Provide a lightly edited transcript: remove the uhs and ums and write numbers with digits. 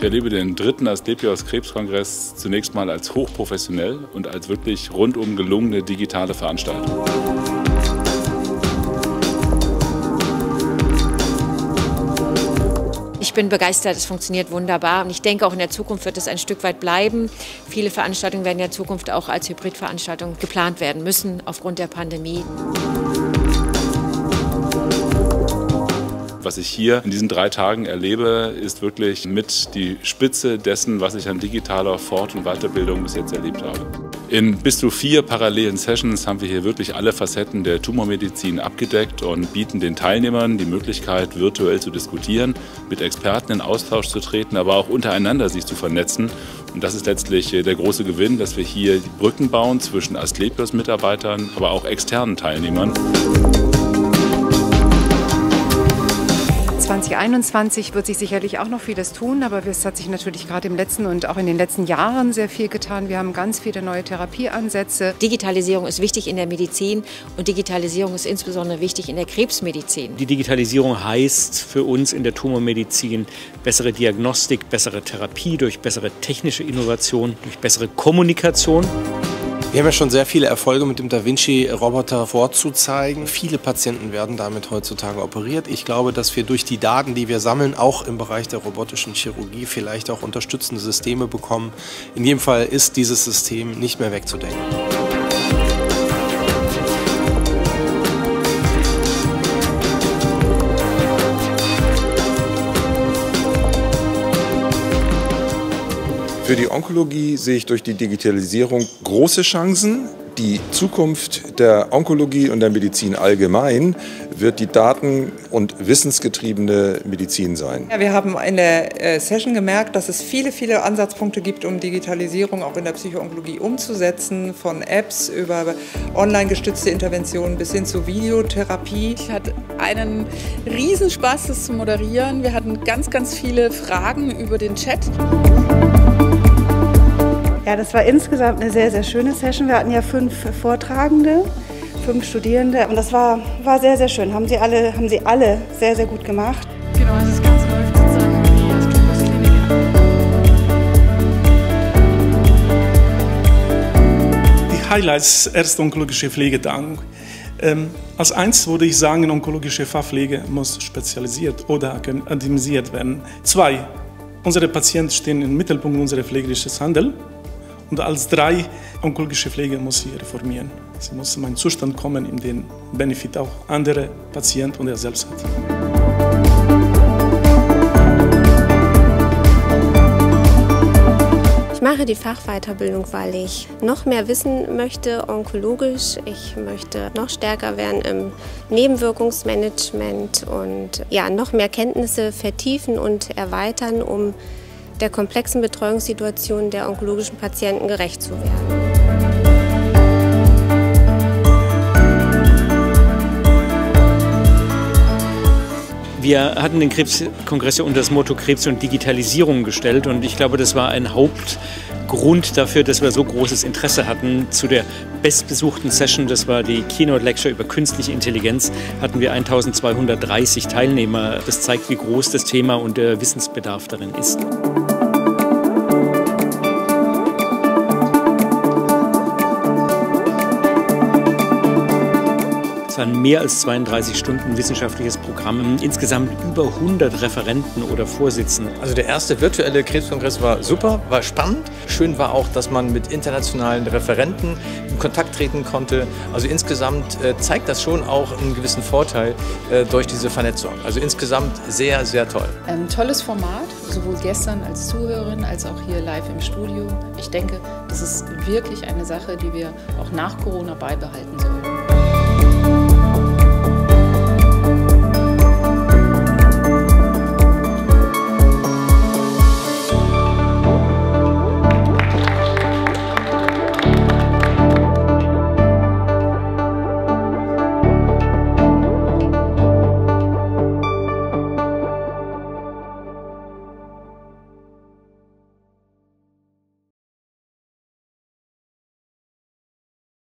Ich erlebe den dritten Asklepios Krebskongress zunächst mal als hochprofessionell und als wirklich rundum gelungene digitale Veranstaltung. Ich bin begeistert, es funktioniert wunderbar und ich denke, auch in der Zukunft wird es ein Stück weit bleiben. Viele Veranstaltungen werden in der Zukunft auch als Hybridveranstaltungen geplant werden müssen aufgrund der Pandemie. Was ich hier in diesen 3 Tagen erlebe, ist wirklich mit die Spitze dessen, was ich an digitaler Fort- und Weiterbildung bis jetzt erlebt habe. In bis zu 4 parallelen Sessions haben wir hier wirklich alle Facetten der Tumormedizin abgedeckt und bieten den Teilnehmern die Möglichkeit, virtuell zu diskutieren, mit Experten in Austausch zu treten, aber auch untereinander sich zu vernetzen. Und das ist letztlich der große Gewinn, dass wir hier Brücken bauen zwischen Asklepios-Mitarbeitern, aber auch externen Teilnehmern. 2021 wird sich sicherlich auch noch vieles tun, aber es hat sich natürlich gerade im letzten und auch in den letzten Jahren sehr viel getan. Wir haben ganz viele neue Therapieansätze. Digitalisierung ist wichtig in der Medizin und Digitalisierung ist insbesondere wichtig in der Krebsmedizin. Die Digitalisierung heißt für uns in der Tumormedizin bessere Diagnostik, bessere Therapie durch bessere technische Innovation, durch bessere Kommunikation. Wir haben ja schon sehr viele Erfolge mit dem Da Vinci-Roboter vorzuzeigen. Viele Patienten werden damit heutzutage operiert. Ich glaube, dass wir durch die Daten, die wir sammeln, auch im Bereich der robotischen Chirurgie vielleicht auch unterstützende Systeme bekommen. In jedem Fall ist dieses System nicht mehr wegzudenken. Für die Onkologie sehe ich durch die Digitalisierung große Chancen. Die Zukunft der Onkologie und der Medizin allgemein wird die daten- und wissensgetriebene Medizin sein. Ja, wir haben in der Session gemerkt, dass es viele Ansatzpunkte gibt, um Digitalisierung auch in der Psychoonkologie umzusetzen. Von Apps über online gestützte Interventionen bis hin zu Videotherapie. Ich hatte einen Riesenspaß, das zu moderieren. Wir hatten ganz viele Fragen über den Chat. Ja, das war insgesamt eine sehr schöne Session. Wir hatten ja 5 Vortragende, 5 Studierende und das war sehr schön. Haben sie alle sehr gut gemacht. Genau, das ist ganz läuft sozusagen wie das Krebsklinik. Die Highlights erste onkologische Pflegetage. Als eins würde ich sagen, onkologische Fachpflege muss spezialisiert oder akademisiert werden. 2, unsere Patienten stehen im Mittelpunkt unseres pflegerischen Handelns. Und als 3, onkologische Pflege muss sie reformieren. Sie muss in einen Zustand kommen, in den Benefit auch andere Patienten und er selbst hat. Ich mache die Fachweiterbildung, weil ich noch mehr wissen möchte, onkologisch. Ich möchte noch stärker werden im Nebenwirkungsmanagement und ja, noch mehr Kenntnisse vertiefen und erweitern, um der komplexen Betreuungssituation der onkologischen Patienten gerecht zu werden. Wir hatten den Krebskongress unter das Motto Krebs und Digitalisierung gestellt und ich glaube, das war ein Hauptgrund dafür, dass wir so großes Interesse hatten. Zu der bestbesuchten Session, das war die Keynote Lecture über künstliche Intelligenz, hatten wir 1230 Teilnehmer. Das zeigt, wie groß das Thema und der Wissensbedarf darin ist. Waren mehr als 32 Stunden wissenschaftliches Programm, insgesamt über 100 Referenten oder Vorsitzende. Also der erste virtuelle Krebskongress war super, war spannend. Schön war auch, dass man mit internationalen Referenten in Kontakt treten konnte. Also insgesamt zeigt das schon auch einen gewissen Vorteil durch diese Vernetzung. Also insgesamt sehr toll. Ein tolles Format, sowohl gestern als Zuhörerin als auch hier live im Studio. Ich denke, das ist wirklich eine Sache, die wir auch nach Corona beibehalten sollen.